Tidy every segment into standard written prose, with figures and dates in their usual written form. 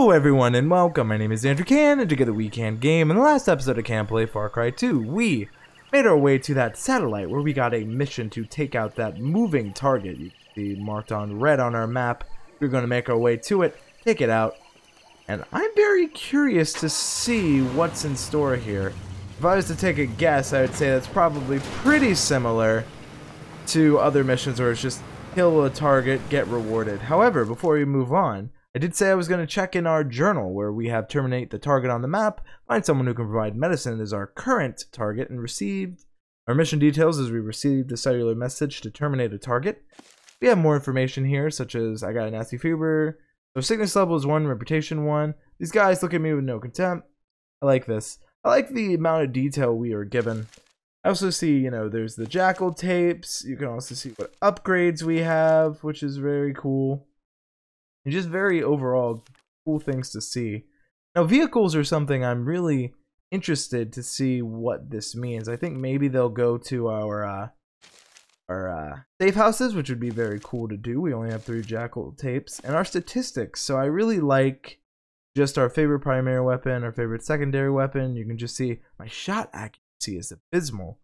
Hello everyone and welcome, my name is Andrew Kan, and together we Kan Game. In the last episode of Kan Play Far Cry 2, we made our way to that satellite where we got a mission to take out that moving target. You can see marked on red on our map. We're going to make our way to it, take it out, and I'm very curious to see what's in store here. If I was to take a guess, I would say that's probably pretty similar to other missions where it's just kill a target, get rewarded. However, before we move on, I did say I was going to check in our journal, where we have terminate the target on the map, find someone who can provide medicine as our current target, and received our mission details as we received a cellular message to terminate a target. We have more information here, such as I got a nasty fever, so sickness level is 1, reputation 1. These guys look at me with no contempt. I like this. I like the amount of detail we are given. I also see, you know, there's the jackal tapes. You can also see what upgrades we have, which is very cool. And just very overall cool things to see. Now, vehicles are something I'm really interested to see what this means. I think maybe they'll go to our safe houses, which would be very cool to do. We only have 3 jackal tapes and our statistics. So I really like just our favorite primary weapon, our favorite secondary weapon. You can just see my shot accuracy is abysmal.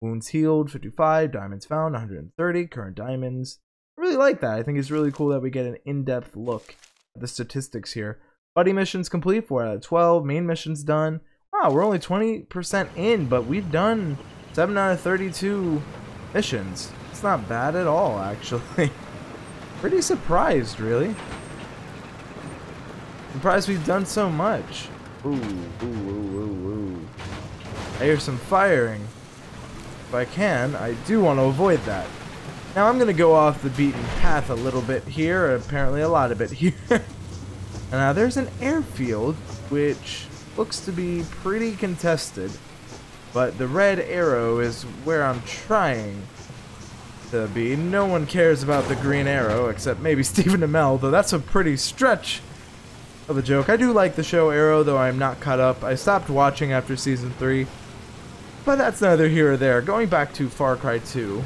Wounds healed 55, diamonds found 130, current diamonds. I really like that. I think it's really cool that we get an in-depth look at the statistics here. Buddy missions complete, 4 out of 12. Main missions done. Wow, we're only 20% in, but we've done 7 out of 32 missions. It's not bad at all, actually. Pretty surprised, really. Surprised we've done so much. Ooh, ooh, ooh, ooh, ooh. I hear some firing. If I can, I do want to avoid that. Now I'm going to go off the beaten path a little bit here, apparently a lot of it here. Now there's an airfield, which looks to be pretty contested, but the red arrow is where I'm trying to be. No one cares about the green arrow, except maybe Stephen Amell, though that's a pretty stretch of a joke. I do like the show Arrow, though I'm not caught up. I stopped watching after Season 3, but that's neither here or there. Going back to Far Cry 2.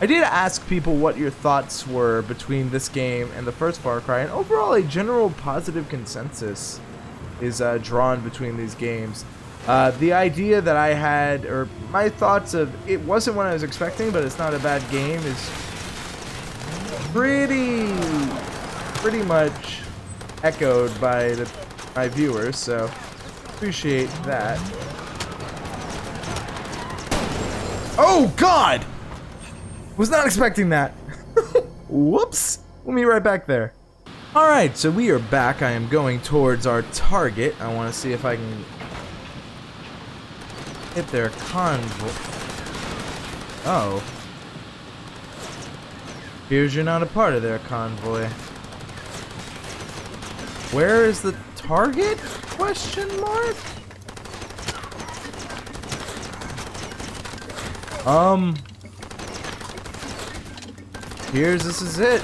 I did ask people what your thoughts were between this game and the first Far Cry, and overall a general positive consensus is drawn between these games. The idea that I had, or my thoughts of, it wasn't what I was expecting, but it's not a bad game, is pretty much echoed by my viewers, so appreciate that. Oh God! Was not expecting that. Whoops. We'll be right back there. Alright, so we are back. I am going towards our target. I want to see if I can hit their convoy. Oh. Here's you're not a part of their convoy. Where is the target? Question mark? Here's, this is it.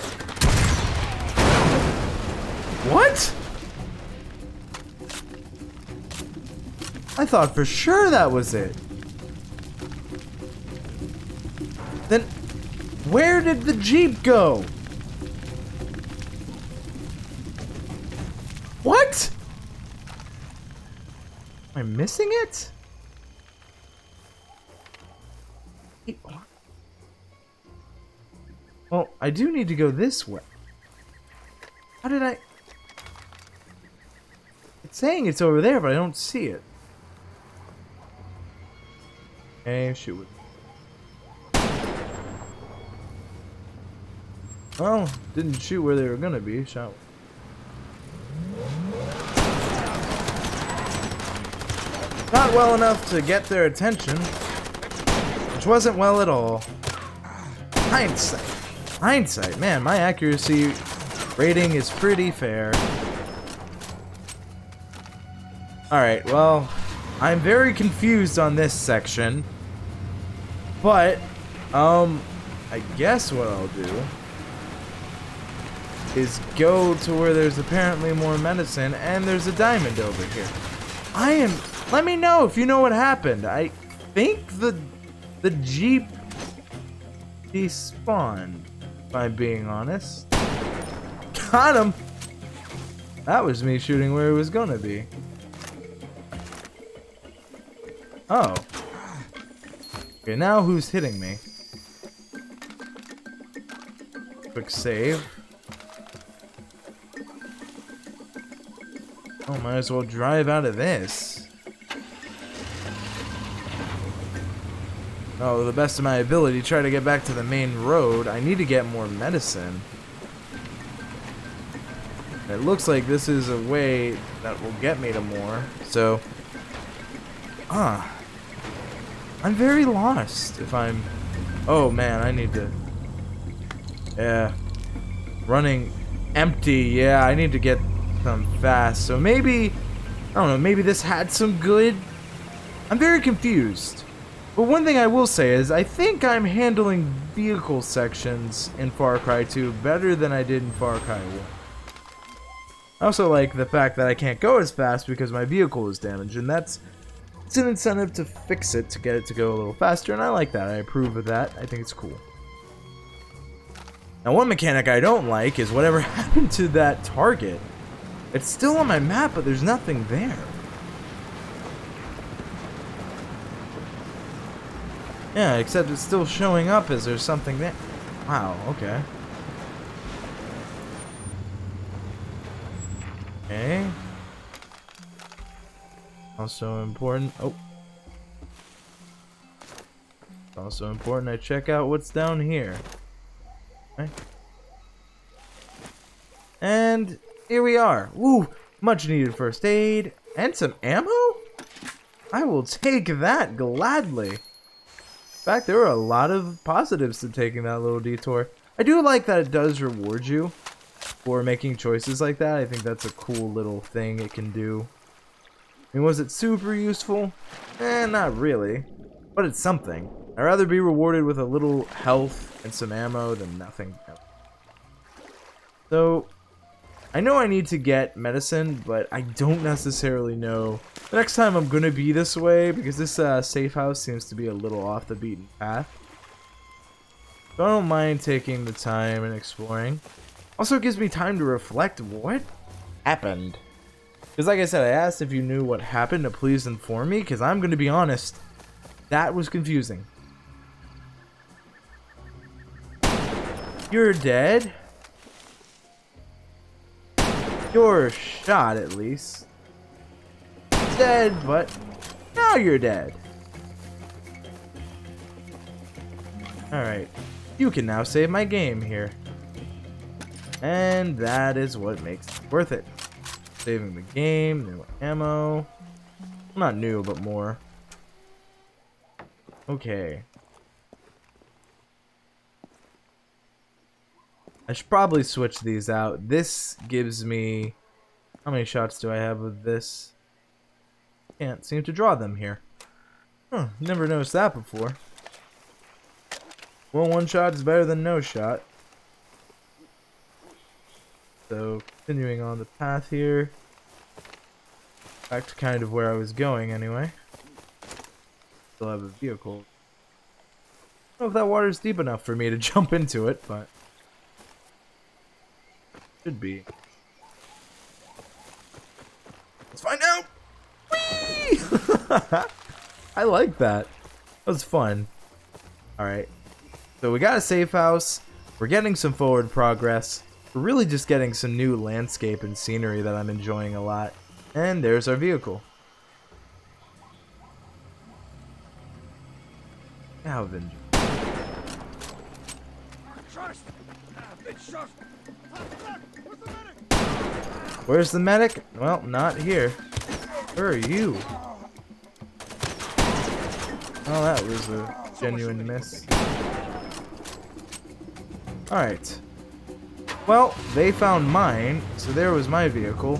What? I thought for sure that was it. Then, where did the Jeep go? What? Am I missing it? Well, I do need to go this way. How did I... It's saying it's over there, but I don't see it. Okay, shoot. Well, didn't shoot where they were gonna be, shot. Not well enough to get their attention, which wasn't well at all. Hindsight. Hindsight, man, my accuracy rating is pretty fair. Alright, well, I'm very confused on this section. But, I guess what I'll do is go to where there's apparently more medicine, and there's a diamond over here. Let me know if you know what happened. I think the Jeep despawned. If I'm being honest. Got him! That was me shooting where it was gonna be. Oh. Okay, now who's hitting me? Quick save. Oh, might as well drive out of this. Oh, to the best of my ability, try to get back to the main road. I need to get more medicine. It looks like this is a way that will get me to more, so... I'm very lost if I'm... Oh man, I need to... Yeah. Running empty, yeah, I need to get some fast, so maybe... I don't know, maybe this had some good... I'm very confused. But one thing I will say is, I think I'm handling vehicle sections in Far Cry 2 better than I did in Far Cry 1. I also like the fact that I can't go as fast because my vehicle is damaged, and that's it's an incentive to fix it, to get it to go a little faster, and I like that. I approve of that. I think it's cool. Now, one mechanic I don't like is whatever happened to that target. It's still on my map, but there's nothing there. Yeah, except it's still showing up as there's something there. Wow, okay. Okay. Also important. Oh. Also important I check out what's down here. Okay. And here we are. Woo! Much needed first aid. And some ammo? I will take that gladly. In fact, there are a lot of positives to taking that little detour. I do like that it does reward you for making choices like that. I think that's a cool little thing it can do. I mean, was it super useful? Eh, not really. But it's something. I'd rather be rewarded with a little health and some ammo than nothing else. So, I know I need to get medicine, but I don't necessarily know. The next time I'm gonna be this way, because this safe house seems to be a little off the beaten path. So I don't mind taking the time and exploring. Also, it gives me time to reflect what happened. Because like I said, I asked if you knew what happened to please inform me, because I'm going to be honest, that was confusing. You're dead. You're shot, at least. Dead, but now you're dead. Alright, you can now save my game here. And that is what makes it worth it. Saving the game, new ammo. Not new, but more. Okay. I should probably switch these out. This gives me... How many shots do I have with this? Can't seem to draw them here. Huh, never noticed that before. Well, one shot is better than no shot. So, continuing on the path here. Back to kind of where I was going, anyway. Still have a vehicle. I don't know if that water's deep enough for me to jump into it, but... Should be. Let's find out! Whee! I like that. That was fun. Alright. So we got a safe house. We're getting some forward progress. We're really just getting some new landscape and scenery that I'm enjoying a lot. And there's our vehicle. Now, Vin. Where's the medic? Well, not here. Where are you? Oh, that was a genuine miss. Alright. Well, they found mine, so there was my vehicle.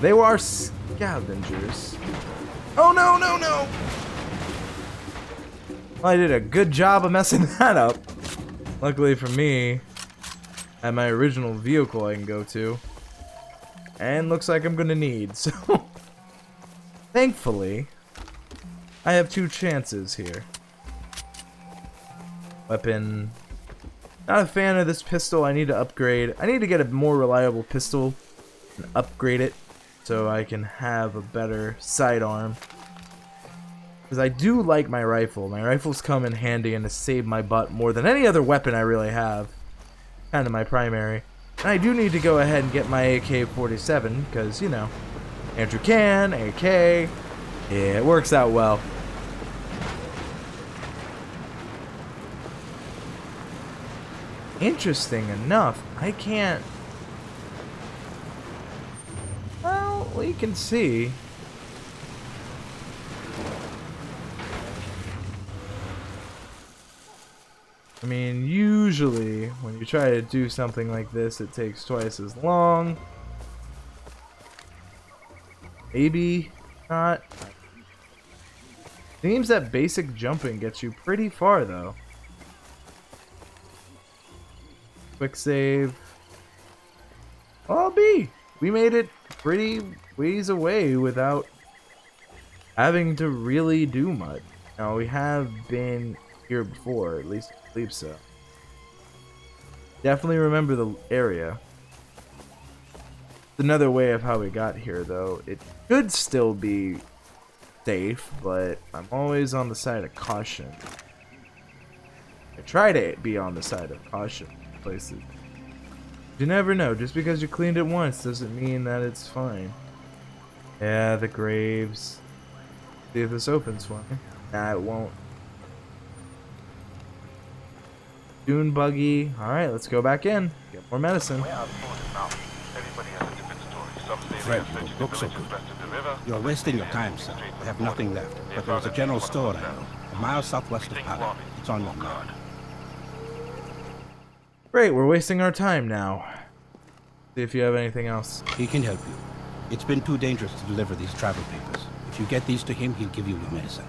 They were our scavengers. Oh no, no, no! Well, I did a good job of messing that up. Luckily for me, at my original vehicle I can go to. And looks like I'm gonna need, so... Thankfully, I have two chances here. Weapon... Not a fan of this pistol. I need to upgrade. I need to get a more reliable pistol. and upgrade it so I can have a better sidearm. Because I do like my rifle. My rifles come in handy and to save my butt more than any other weapon I really have. Kind of my primary. And I do need to go ahead and get my AK 47 because, you know, Andrew Kan, AK, yeah, it works out well. Interesting enough, I can't... Well, we can see. I mean, usually, when you try to do something like this, it takes twice as long. Maybe not. Seems that basic jumping gets you pretty far, though. Quick save. Oh, B! We made it pretty ways away without having to really do much. Now, we have been here before, at least I believe so. Definitely remember the area. Another way of how we got here, though. It could still be safe, but I'm always on the side of caution. I try to be on the side of caution places. You never know. Just because you cleaned it once doesn't mean that it's fine. Yeah, the graves. See if this opens one. Nah, it won't. Dune buggy. Alright, let's go back in. Get more medicine. Fred, you look so good. You're wasting your time, sir. We have nothing left, but there's a general store I know, a mile southwest of Paddock. It's on your card. Great, we're wasting our time now. See if you have anything else. He can help you. It's been too dangerous to deliver these travel papers. If you get these to him, he'll give you your medicine.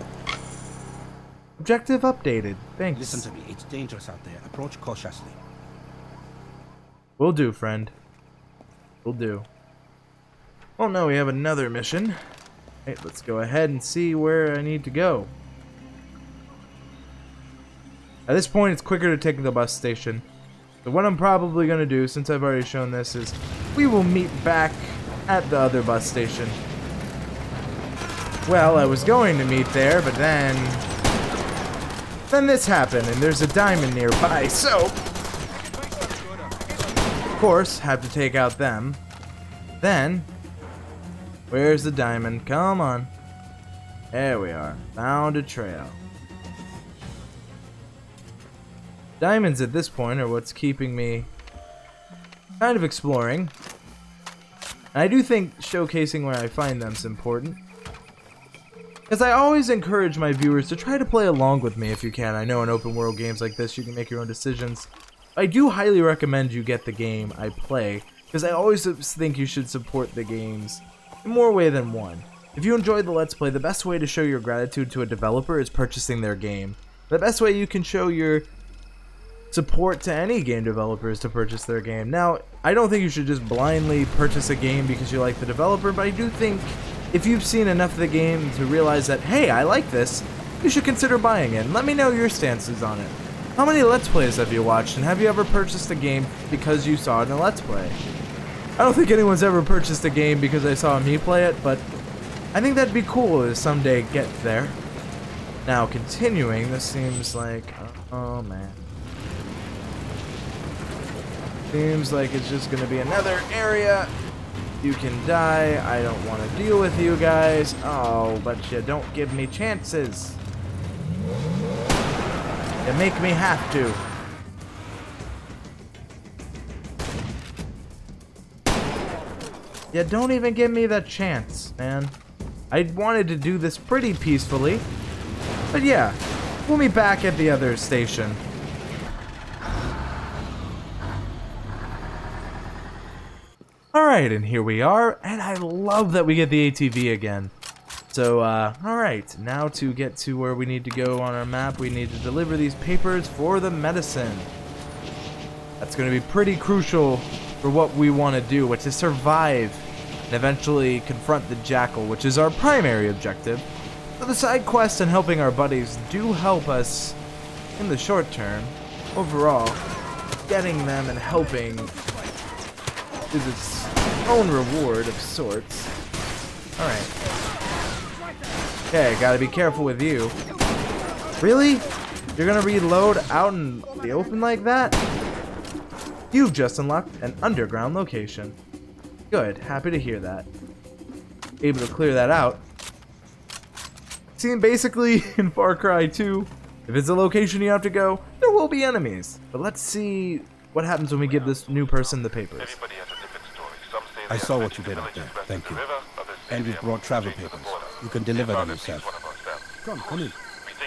Objective updated. Thanks. Listen to me. It's dangerous out there. Approach cautiously. Will do, friend. Will do. Oh no, we have another mission. Hey, let's go ahead and see where I need to go. At this point, it's quicker to take the bus station. So what I'm probably going to do, since I've already shown this, is we will meet back at the other bus station. Well, I was going to meet there, but then this happened, and there's a diamond nearby, so... Of course, have to take out them. Then... Where's the diamond? Come on. There we are. Found a trail. Diamonds at this point are what's keeping me kind of exploring. And I do think showcasing where I find them is important. Because I always encourage my viewers to try to play along with me if you can. I know in open world games like this you can make your own decisions. I do highly recommend you get the game I play, because I always think you should support the games in more way than one. If you enjoyed the Let's Play, the best way to show your gratitude to a developer is purchasing their game. The best way you can show your support to any game developer is to purchase their game. Now, I don't think you should just blindly purchase a game because you like the developer, but I do think if you've seen enough of the game to realize that, hey, I like this, you should consider buying it. And let me know your stances on it. How many Let's Plays have you watched, and have you ever purchased a game because you saw it in a Let's Play? I don't think anyone's ever purchased a game because I saw me play it, but I think that'd be cool to someday get there. Now, continuing, this seems like... Oh, man. Seems like it's just going to be another area. You can die. I don't want to deal with you guys. Oh, but you don't give me chances. You make me have to. Yeah, don't even give me that chance, man. I wanted to do this pretty peacefully. But yeah, we'll be back at the other station. Alright, and here we are. And I love that we get the ATV again. So, alright. Now to get to where we need to go on our map, we need to deliver these papers for the medicine. That's going to be pretty crucial for what we want to do, which is survive and eventually confront the jackal, which is our primary objective. But the side quests and helping our buddies do help us in the short term. Overall, getting them and helping is its own reward of sorts. Alright. Okay, gotta be careful with you. Really? You're gonna reload out in the open like that? You've just unlocked an underground location. Good, happy to hear that. Able to clear that out. Seeing basically in Far Cry 2, if it's a location you have to go, there will be enemies. But let's see what happens when we give this new person the papers. I saw what you did up there, thank you. And we brought travel papers. You can deliver them yourself. Come in.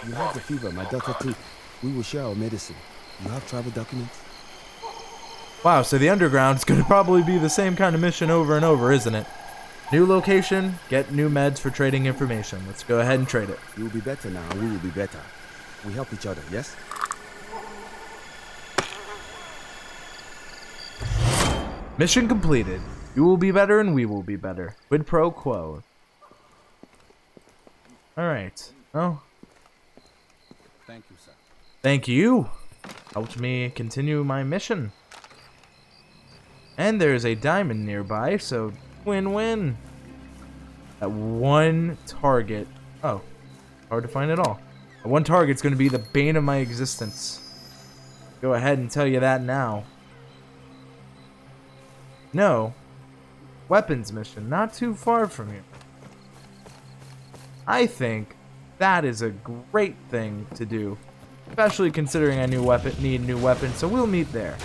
You have the fever, my daughter too. We will share our medicine. You have travel documents? Wow, so the underground's gonna probably be the same kind of mission over and over, isn't it? New location, get new meds for trading information. Let's go ahead and trade it. You will be better now, we will be better. We help each other, yes? Mission completed. You will be better and we will be better. Quid pro quo. Alright. Oh. Thank you, sir. Thank you. Helped me continue my mission. And there's a diamond nearby, so win-win. At one target. Oh, hard to find at all. At one target's going to be the bane of my existence. Go ahead and tell you that now. No. Weapons mission, not too far from here. I think that is a great thing to do. Especially considering I need new weapons, so we'll meet there.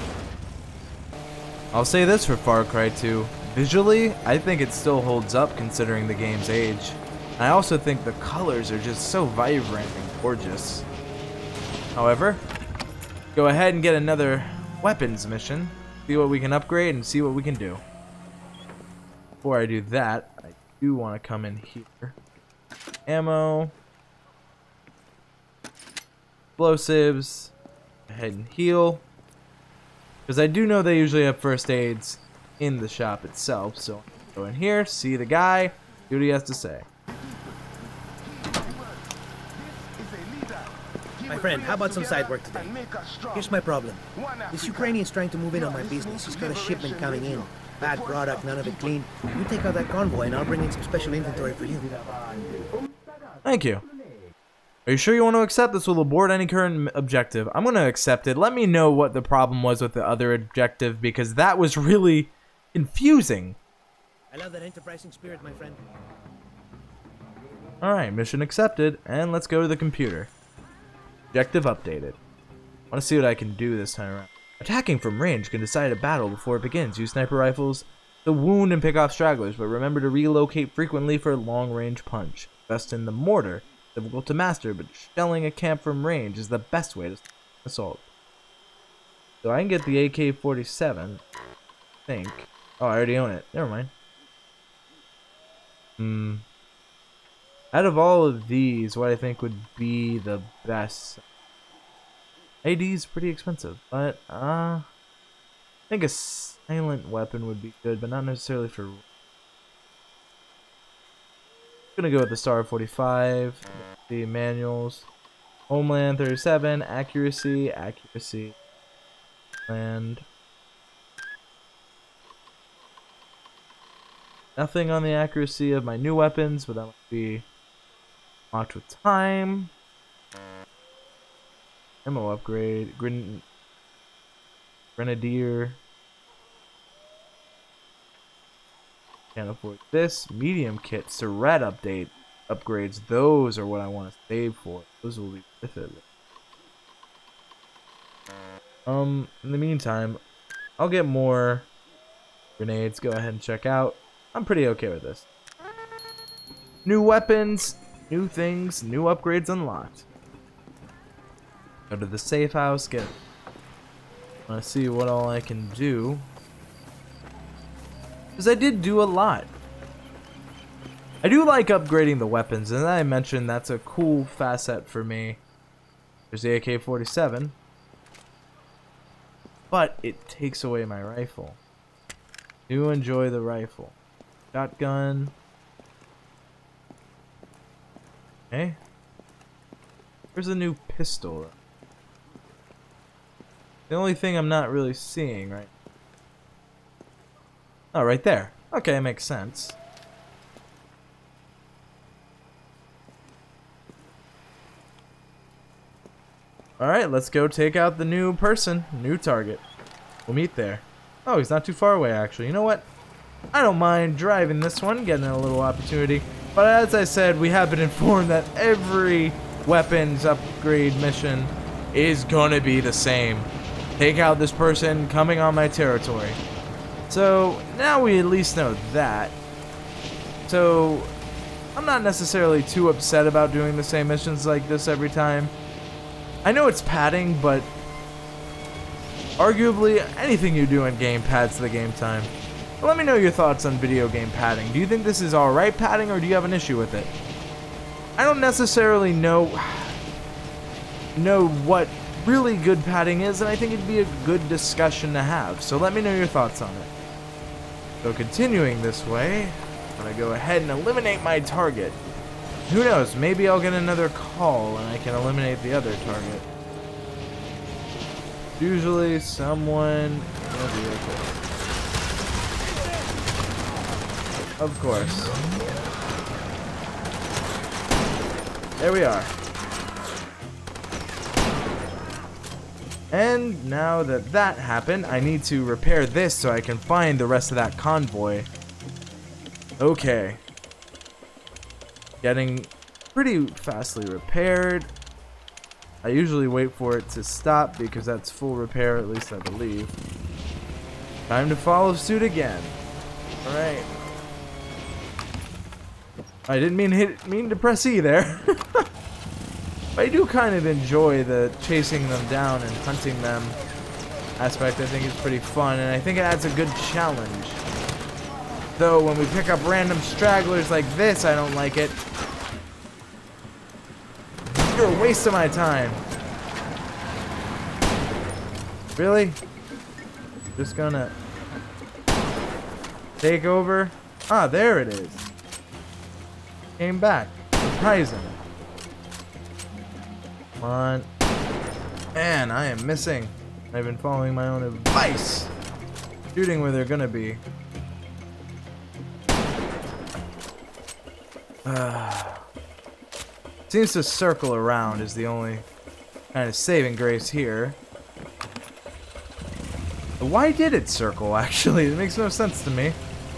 I'll say this for Far Cry 2. Visually, I think it still holds up considering the game's age. I also think the colors are just so vibrant and gorgeous. However, go ahead and get another weapons mission. See what we can upgrade and see what we can do. Before I do that, I do want to come in here. Ammo. Explosives. Go ahead and heal. Because I do know they usually have first aids in the shop itself, so go in here, see the guy, see what he has to say. My friend, how about some side work today? Here's my problem. This Ukrainian's trying to move in on my business. He's got a shipment coming in. Bad product, none of it clean. You take out that convoy and I'll bring in some special inventory for you. Thank you. Are you sure you want to accept this? Will abort any current objective. I'm going to accept it. Let me know what the problem was with the other objective, because that was really confusing. I love that enterprising spirit, my friend. Alright, mission accepted. And let's go to the computer. Objective updated. I want to see what I can do this time around. Attacking from range can decide a battle before it begins. Use sniper rifles to wound and pick off stragglers, but remember to relocate frequently for a long-range punch. Invest in the mortar. Difficult to master, but shelling a camp from range is the best way to assault. So I can get the AK 47, I think. Oh, I already own it. Never mind. Out of all of these, what I think would be the best. AD is pretty expensive, but I think a silent weapon would be good, but not necessarily for. Gonna go with the Star 45, the manuals, Homeland 37, accuracy, and nothing on the accuracy of my new weapons, but that might be locked with time. Ammo upgrade, grenadier. Can't afford this. Medium kit, Surret update upgrades. Those are what I want to save for. Those will be worth it. In the meantime, I'll get more grenades. Go ahead and check out. I'm pretty okay with this. New weapons, new things, new upgrades unlocked. Go to the safe house. Get. I want to see what all I can do. Because I did do a lot. I do like upgrading the weapons, and I mentioned that's a cool facet for me. There's the AK-47. But it takes away my rifle. Do enjoy the rifle. Shotgun. Okay. Where's the new pistol? The only thing I'm not really seeing right now. Oh, right there. Okay, makes sense. Alright, let's go take out the new person. New target. We'll meet there. Oh, he's not too far away, actually. You know what? I don't mind driving this one, getting a little opportunity. But as I said, we have been informed that every weapons upgrade mission is gonna be the same. Take out this person coming on my territory. So, now we at least know that. So, I'm not necessarily too upset about doing the same missions like this every time. I know it's padding, but arguably anything you do in game pads the game time. But let me know your thoughts on video game padding. Do you think this is alright padding, or do you have an issue with it? I don't necessarily know what really good padding is, and I think it'd be a good discussion to have. So let me know your thoughts on it. So continuing this way, I'm gonna go ahead and eliminate my target. Who knows, maybe I'll get another call and I can eliminate the other target. Usually someone... Of course. There we are. And now that that happened, I need to repair this so I can find the rest of that convoy. Okay. Getting pretty fastly repaired. I usually wait for it to stop because that's full repair, at least I believe. Time to follow suit again. Alright. I didn't mean to press E there. I do kind of enjoy the chasing them down and hunting them aspect. I think it's pretty fun, and I think it adds a good challenge. Though when we pick up random stragglers like this, I don't like it. You're a waste of my time. Really? Just gonna take over. Ah, there it is. Came back. Surprising. Come on. Man, I am missing. I've been following my own advice. Shooting where they're gonna be. Seems to circle around is the only kind of saving grace here. Why did it circle, actually? It makes no sense to me.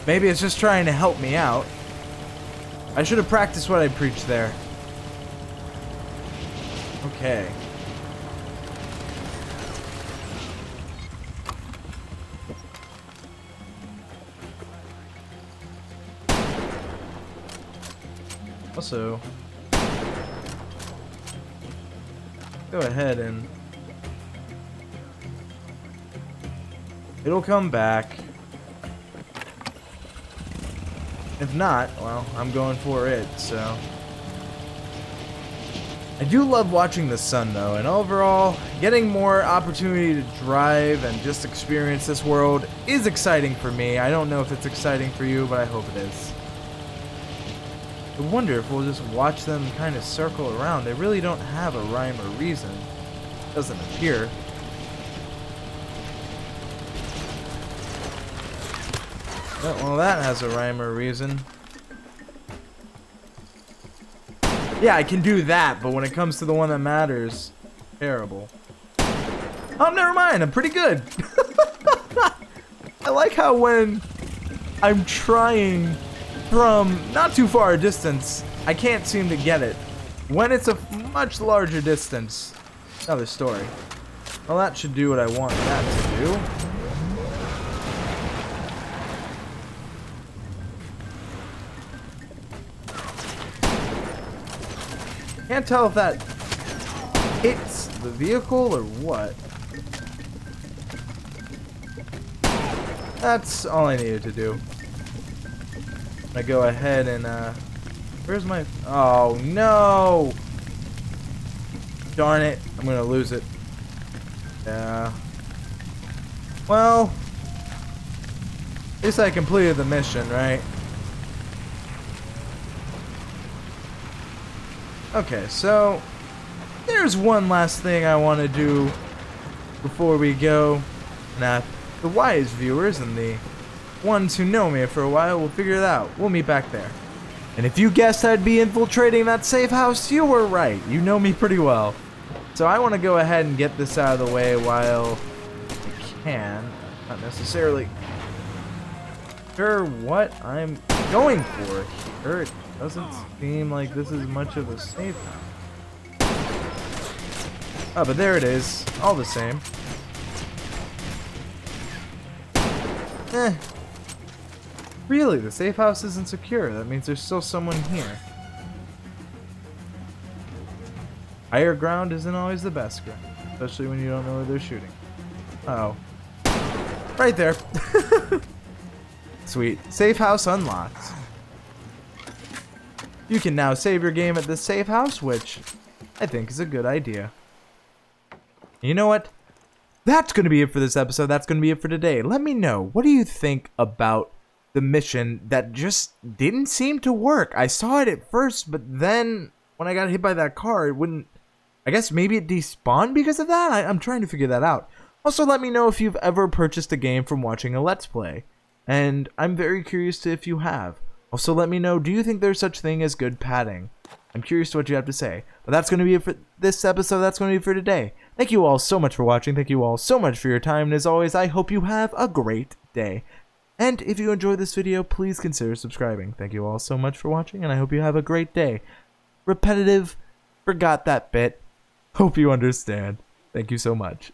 Maybe it's just trying to help me out. I should have practiced what I preached there. Okay. Also, go ahead and it'll come back. If not, well, I'm going for it, so. I do love watching the sun, though, and overall, getting more opportunity to drive and just experience this world is exciting for me. I don't know if it's exciting for you, but I hope it is. I wonder if we'll just watch them kind of circle around. They really don't have a rhyme or reason. Doesn't appear. Oh, well, that has a rhyme or reason. Yeah, I can do that, but when it comes to the one that matters, terrible. Oh, never mind. I'm pretty good. I like how when I'm trying from not too far a distance, I can't seem to get it. When it's a much larger distance, another story. Well, that should do what I want that to do. Can't tell if that hits the vehicle or what. That's all I needed to do. I go ahead and where's my... Oh no! Darn it! I'm gonna lose it. Yeah. Well, at least I completed the mission, right? Okay, so there's one last thing I want to do before we go. Now, the wise viewers and the Ones who know me for a while will figure it out. We'll meet back there. And if you guessed I'd be infiltrating that safe house, you were right. You know me pretty well. So I want to go ahead and get this out of the way while I can. Not necessarily sure what I'm going for here. It doesn't seem like this is much of a safe house. Oh, but there it is. All the same. Eh. Really, the safe house isn't secure. That means there's still someone here. Higher ground isn't always the best ground, especially when you don't know where they're shooting. Uh oh. Right there. Sweet. Safe house unlocked. You can now save your game at this safe house, which I think is a good idea. You know what? That's going to be it for this episode. That's going to be it for today. Let me know, what do you think about the mission that just didn't seem to work? I saw it at first, but then when I got hit by that car, it wouldn't... I guess maybe it despawned because of that? I'm trying to figure that out. Also, let me know if you've ever purchased a game from watching a Let's Play. And I'm very curious if you have. Also, let me know, do you think there's such thing as good padding? I'm curious to what you have to say. But that's going to be it for this episode. That's going to be it for today. Thank you all so much for watching. Thank you all so much for your time. And as always, I hope you have a great day. And if you enjoyed this video, please consider subscribing. Thank you all so much for watching, and I hope you have a great day. Repetitive, forgot that bit. Hope you understand. Thank you so much.